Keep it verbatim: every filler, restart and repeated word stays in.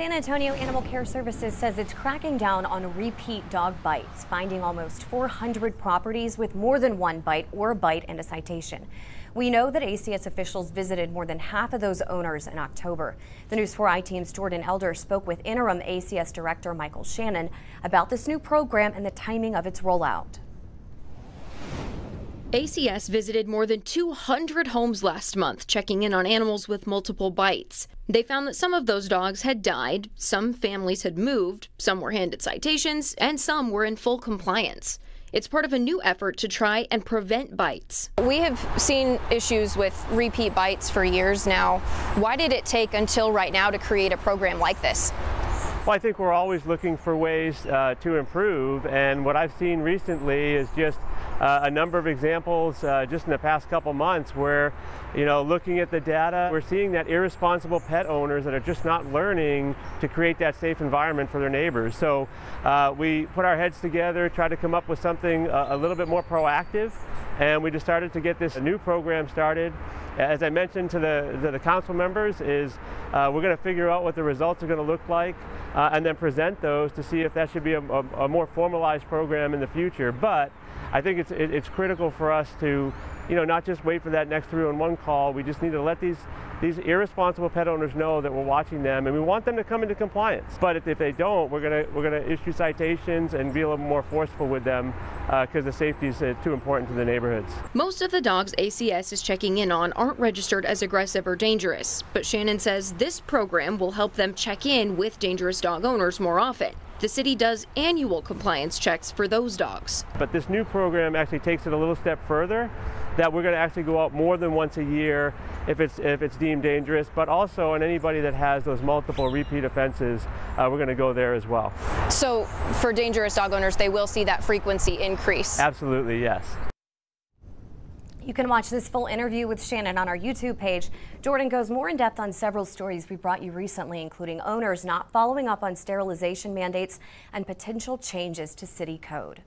San Antonio Animal Care Services says it's cracking down on repeat dog bites, finding almost four hundred properties with more than one bite or a bite and a citation. We know that A C S officials visited more than half of those owners in October. The News four I-Team's Jordan Elder spoke with interim A C S director Michael Shannon about this new program and the timing of its rollout. A C S visited more than two hundred homes last month, checking in on animals with multiple bites. They found that some of those dogs had died, some families had moved, some were handed citations, and some were in full compliance. It's part of a new effort to try and prevent bites. We have seen issues with repeat bites for years now. Why did it take until right now to create a program like this? Well, I think we're always looking for ways uh, to improve, and what I've seen recently is just Uh, a number of examples uh, just in the past couple months where, you know, looking at the data, we're seeing that irresponsible pet owners that are just not learning to create that safe environment for their neighbors. So uh, we put our heads together, tried to come up with something uh, a little bit more proactive, and we just started to get this new program started. As I mentioned to the, to the council members, is uh, we're going to figure out what the results are going to look like uh, and then present those to see if that should be a, a, a more formalized program in the future. But I think it's, it, it's critical for us to, you know, not just wait for that next three one one call. We just need to let these, these irresponsible pet owners know that we're watching them, and we want them to come into compliance. But if, if they don't, we're going we're gonna issue citations and be a little more forceful with them because uh, the safety is uh, too important to the neighborhoods. Most of the dogs A C S is checking in on aren't registered as aggressive or dangerous, but Shannon says this program will help them check in with dangerous dog owners more often. The city does annual compliance checks for those dogs. But this new program actually takes it a little step further, that we're going to actually go out more than once a year if it's, if it's deemed dangerous, but also on anybody that has those multiple repeat offenses, uh, we're going to go there as well. So for dangerous dog owners, they will see that frequency increase? Absolutely, yes. You can watch this full interview with Shannon on our YouTube page. Jordan goes more in depth on several stories we brought you recently, including owners not following up on sterilization mandates and potential changes to city code.